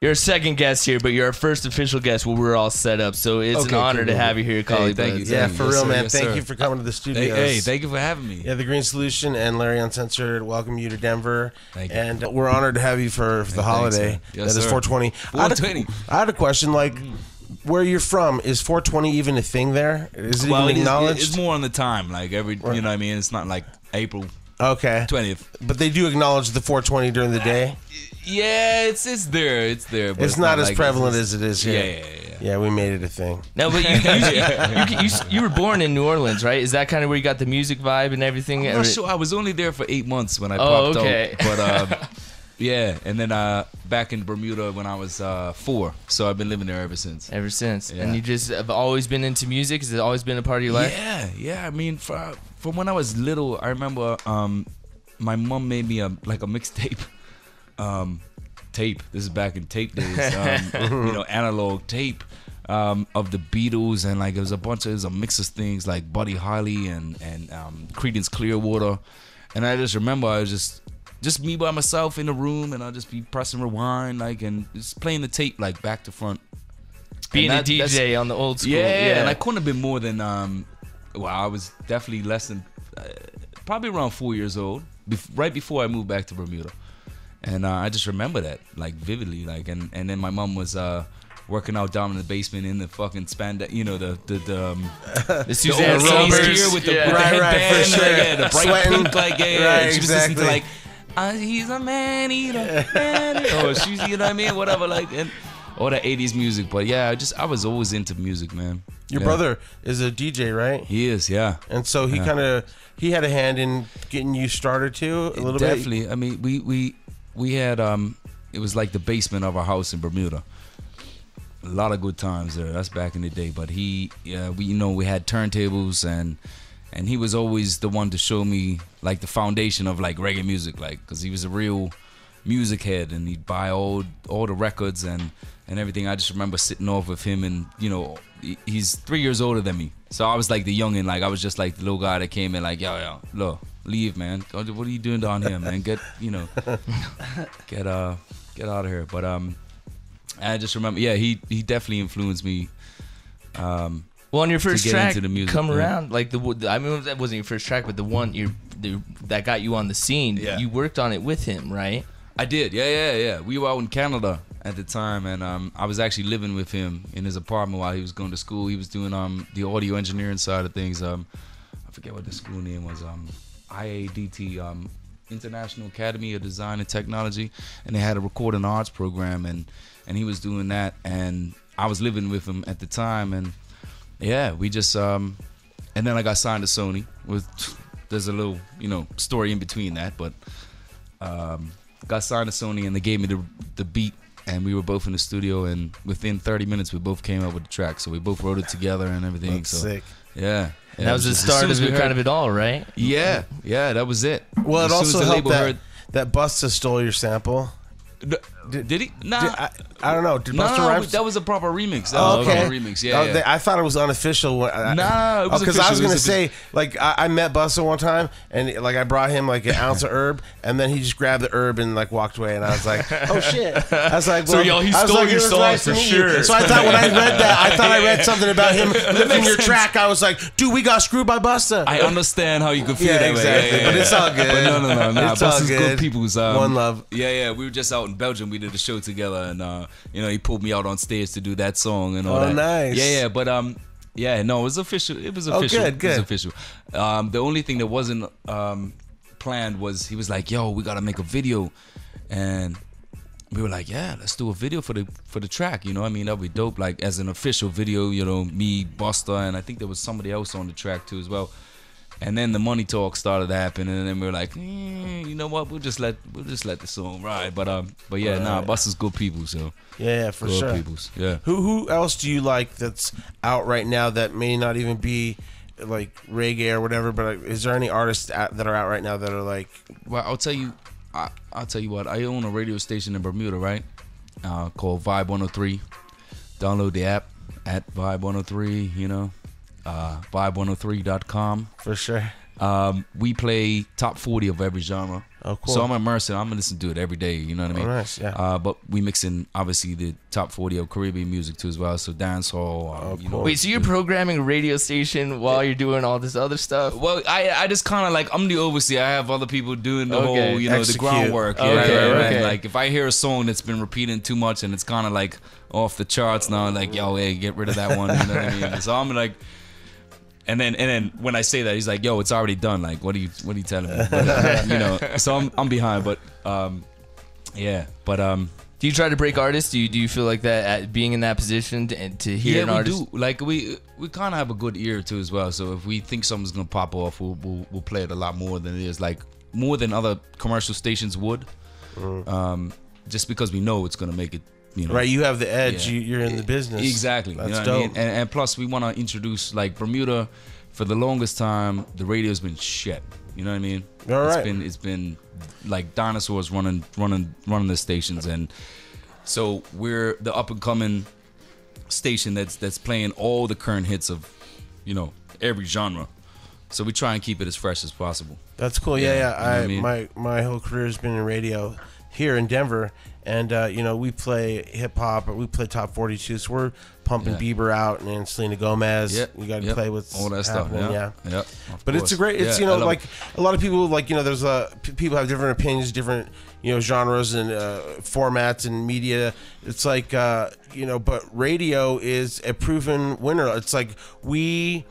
You're a second guest here, but you're our first official guest where we're all set up. So it's an honor to have you here, Collie Buddz. Yeah, for real, man. Thank you for coming to the studios. Hey, thank you for having me. Yeah, The Green Solution and Larry Uncensored welcome you to Denver. Thank you. And we're honored to have you for the holiday. Yes, that is 420. 420. I had a question, like, where you're from, is 420 even a thing there? Is it even acknowledged? It's more on the time, like every, you know what I mean? It's not like April 20th. But they do acknowledge the 420 during the day? Yeah, it's there. It's there. But it's not as like prevalent as it is here. Yeah, we made it a thing. No, but you were born in New Orleans, right? Is that kind of where you got the music vibe and everything? I'm not sure. I was only there for 8 months when I popped out. But yeah, and then back in Bermuda when I was 4. So I've been living there ever since. Ever since. Yeah. And you just have always been into music? Has it always been a part of your life? Yeah, yeah. I mean, from when I was little, I remember my mom made me a mixtape. This is back in tape days, you know, analog tape, of the Beatles, and like it was a mix of things like Buddy Holly and Creedence Clearwater. And I just remember I was just me by myself in the room, and I'll just be pressing rewind and just playing the tape like back to front, being a DJ on the old school. Yeah, and I couldn't have been more than I was definitely less than probably around 4 years old, right before I moved back to Bermuda. And I just remember that, like, vividly, like, and then my mom was working out down in the basement in the fucking spandex, you know, the Suzanne Summers with the headband, for sure. The bright pink, like, and she was just like, he's a man eater, or she's, you know what I mean, whatever, like, and all that 80s music. But yeah, I was always into music, man. Your brother is a DJ, right? He is, yeah. And so he kind of, he had a hand in getting you started too, a little bit? Definitely. I mean, we had, it was like the basement of our house in Bermuda. A lot of good times there. That's back in the day. But he, we had turntables, and he was always the one to show me like the foundation of like reggae music, like, because he was a real music head, and he'd buy all the records and everything. I just remember sitting off with him, and you know, he's 3 years older than me, so I was like the youngin', like I was just like the little guy that came in, like yo, look. Leave, man. What are you doing down here, man? Get, you know, get out of here. But I just remember, yeah, he definitely influenced me. Well, on your first track, into the music, Come Around, like I mean, that wasn't your first track, but the one that got you on the scene, you worked on it with him, right? I did, yeah. We were out in Canada at the time, and I was actually living with him in his apartment while he was going to school. He was doing the audio engineering side of things. I forget what the school name was. IADT, International Academy of Design and Technology, and they had a recording arts program, and he was doing that, and I was living with him at the time, and yeah, we just and then I got signed to Sony. There's a little, you know, story in between that, but got signed to Sony, and they gave me the beat, and we were both in the studio, and within 30 minutes we both came up with the track, so we both wrote it together and everything. That's sick. Yeah. And that was the start of kind of it all, right? Yeah, that was it. Well, it also helped that Busta stole your sample. Did he? Nah. I don't know. Did Busta Rhymes? That was a proper remix. That was a proper remix, yeah. I thought it was unofficial. Nah, it was official. Because I was going to say, like, I met Busta one time, and, like, I brought him, like, an ounce of herb, and then he just grabbed the herb and, like, walked away, and I was like, oh, shit. I was like, well, so, yo, he stole your sauce for sure. So I thought when I read that, I thought I read something about him lifting your track. I was like, dude, we got screwed by Busta. I understand how you could feel that way. Exactly. But it's all good. No. It's all good. People's one love. Yeah, we were just out in Belgium. We did a show together, and you know, he pulled me out on stage to do that song and all that. Oh, nice. Yeah, but no, it was official. It was official. Oh, good. It was official. The only thing that wasn't planned was he was like, "Yo, we gotta make a video," and we were like, "Yeah, let's do a video for the track." You know, I mean, that'd be dope. Like as an official video, you know, me, Busta, and I think there was somebody else on the track too as well. And then the money talk started to happen, and then we were like, you know what? We'll just let the song ride. But yeah, Busta's good people, so yeah, for sure. Good peoples, yeah. Who else do you like that's out right now that may not even be like reggae or whatever? But like, is there any artists that are out right now that are like? Well, I'll tell you, I'll tell you what. I own a radio station in Bermuda, right? Called Vibe 103. Download the app at Vibe 103. You know. Vibe103.com for sure. We play top 40 of every genre. Oh, cool. So I'm immersed. I'm gonna listen to it every day. You know what I mean? Nice, yeah. But we mix in obviously the top 40 of Caribbean music too as well. So dancehall. You know. Wait, so you're programming a radio station while you're doing all this other stuff? Well, I just kind of like, I'm the overseer. I have other people doing the whole, you know, the groundwork. Okay. Like if I hear a song that's been repeating too much and it's kind of like off the charts now, like yo, hey, get rid of that one. You know what I mean? So I'm like. And then when I say that, he's like, "Yo, it's already done. Like, what are you telling me?" But, you know, so I'm behind, but yeah. But do you try to break artists? Do you feel like that at being in that position to hear an artist? Yeah, we do. Like we kind of have a good ear too as well. So if we think something's gonna pop off, we'll play it a lot more than it is. Like more than other commercial stations would, just because we know it's gonna make it. You know, right, you have the edge. Yeah. You're in the business. Exactly. That's, you know, dope. I mean? And plus, we want to introduce, like, Bermuda. For the longest time, the radio's been shit. You know what I mean? All right. It's been like dinosaurs running the stations, and so we're the up and coming station that's playing all the current hits of, you know, every genre. So we try and keep it as fresh as possible. That's cool. Yeah. You know my whole career has been in radio here in Denver. And, you know, we play hip-hop, or we play Top 42, so we're pumping Bieber out and Selena Gomez. Yep. You got to play with all that stuff. Yeah. But course. It's a great, it's, you know, like a lot of people, like, you know, there's people have different opinions, different, you know, genres and formats and media. It's like, you know, but radio is a proven winner. It's like we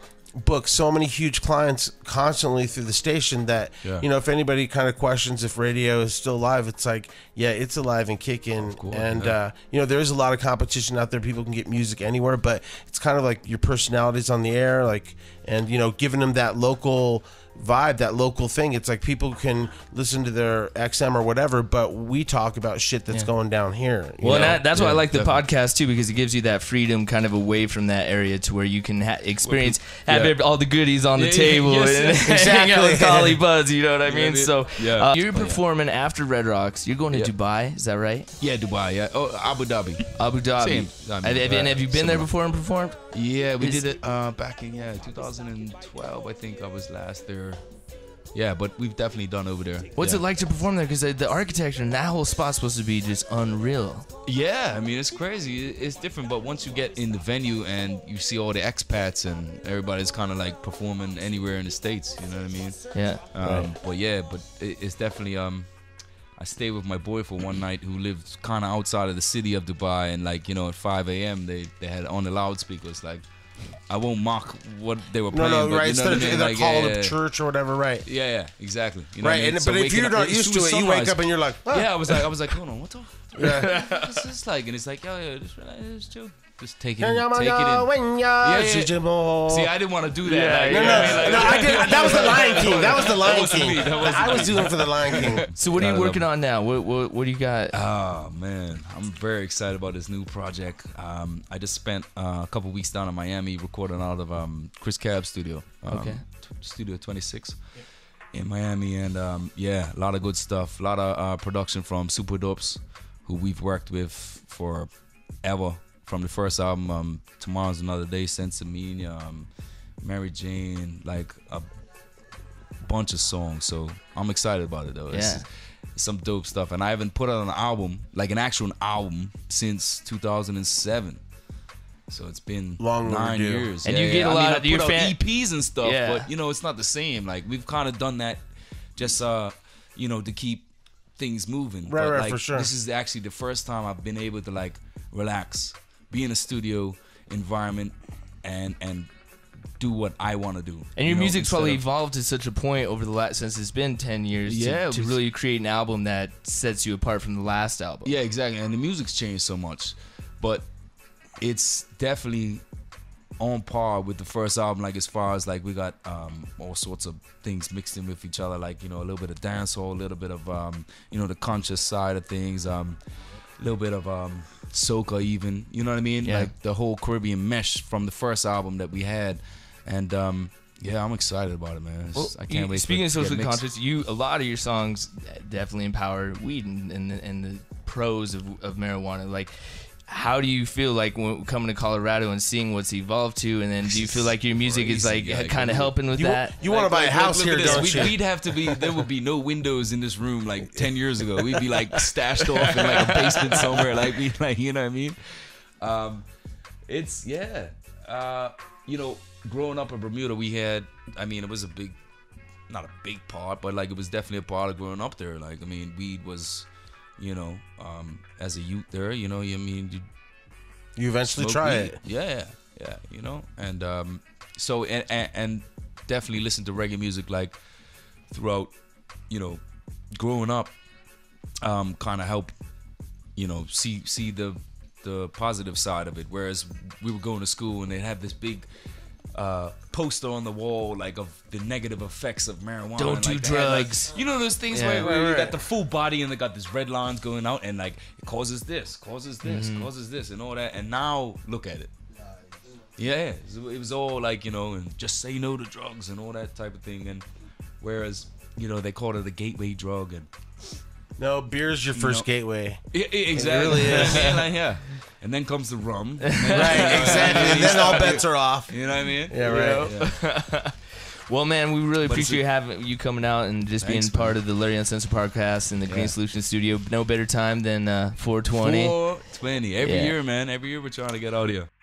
book so many huge clients constantly through the station that you know, if anybody kind of questions if radio is still alive, it's like, yeah, it's alive and kicking. Cool, and you know, there's a lot of competition out there. People can get music anywhere, but it's kind of like your personality's on the air, like, and you know, giving them that local vibe, that local thing. It's like people can listen to their XM or whatever, but we talk about shit that's going down here. Well, and that's why I like the podcast too, because it gives you that freedom kind of away from that area to where you can experience, have all the goodies on the table. Hang out with Collie Buddz, you know what I mean? So you're performing after Red Rocks. You're going to Dubai, is that right? Yeah, Dubai, yeah. Oh, Abu Dhabi. Same. I mean, have you been there before and performed? Yeah, we did it back in 2012, I think I was last there. Yeah, but we've definitely done over there. What's it like to perform there? Because the architecture and that whole spot's supposed to be just unreal. Yeah, I mean, it's crazy. It's different, but once you get in the venue and you see all the expats and everybody's kind of like performing anywhere in the States, you know what I mean? Yeah. But it's definitely... I stayed with my boy for one night who lived kind of outside of the city of Dubai, and like, you know, at 5 a.m. they had on the loudspeakers, like, I won't mock what they were playing. No, right, instead of the call to church or whatever, right? Yeah, exactly. You know what I mean? But if you're not used to it, you wake up and you're like, oh. Yeah, I was like, hold on, what the fuck? What's this like? And it's like, yo, just relax, just chill. Just take it in. See, I didn't want to do that. Yeah, like, I did. That was the Lion King. I was doing for the Lion King. So what are you working on now? What do you got? Oh, man. I'm very excited about this new project. I just spent a couple weeks down in Miami recording out of Chris Cab's studio. Studio 26 in Miami. And a lot of good stuff. A lot of production from Super Dopes, who we've worked with forever. From the first album, Tomorrow's Another Day, Sense of Mania, Mary Jane, like a bunch of songs. So I'm excited about it though. Yeah. It's some dope stuff. And I haven't put out an album, like an actual album, since 2007. So it's been long 9 years. And you get a lot of your EPs and stuff, but you know, it's not the same. Like we've kind of done that just, you know, to keep things moving. Right, but, like, for sure. This is actually the first time I've been able to like relax, be in a studio environment and do what I want to do. And your music's probably evolved to such a point over the last, since it's been 10 years to really create an album that sets you apart from the last album. Yeah, exactly. And the music's changed so much, but it's definitely on par with the first album, like as far as like we got all sorts of things mixed in with each other, like, you know, a little bit of dancehall, a little bit of you know, the conscious side of things, a little bit of soca even, you know what I mean? Yeah. Like the whole Caribbean mesh from the first album that we had. And I'm excited about it, man. Well, I can't wait. Speaking of socially conscious, a lot of your songs definitely empower weed and the pros of marijuana. Like, how do you feel like when coming to Colorado and seeing what's evolved to, and then do you feel like your music is like kind of helping with that? You want to buy a house here, don't you? We'd have to be, there would be no windows in this room like 10 years ago. We'd be like stashed off in like a basement somewhere, like you know what I mean? It's, yeah. You know, growing up in Bermuda, we had, I mean, it was a big, not a big part, but like it was definitely a part of growing up there. Like, I mean, weed was, you know, as a youth there, you know, I mean, you eventually try it. Yeah, yeah, you know, and so and definitely listen to reggae music like throughout, you know, growing up, kind of help, you know, see the positive side of it. Whereas we were going to school and they'd have this big poster on the wall like of the negative effects of marijuana. Don't do drugs. You know those things where you got the full body and they got these red lines going out and like it causes this, causes this, causes this and all that. And now look at it. Yeah, it was all like, you know, and just say no to drugs and all that type of thing. And whereas, you know, they called it the gateway drug. And no, beer's your first gateway. Exactly. It really is. Yeah. And then comes the rum. Right, exactly. And then all bets are off. You know what I mean? Yeah, right. Yeah. Well, man, we really appreciate having you coming out and just being part of the Larry Uncensored podcast and the Green Solution Studio. No better time than 420. 420. Every year, man. Every year we're trying to get out here.